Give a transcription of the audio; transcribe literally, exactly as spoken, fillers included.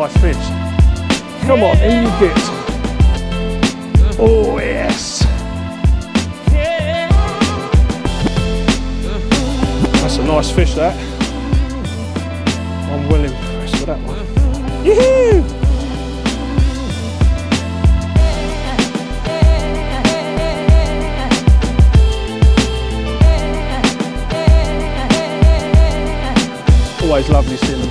nice fish. Come on, eat it. Oh yes. That's a nice fish that. I'm well impressed with that one. Yoo-hoo! Always lovely seeing them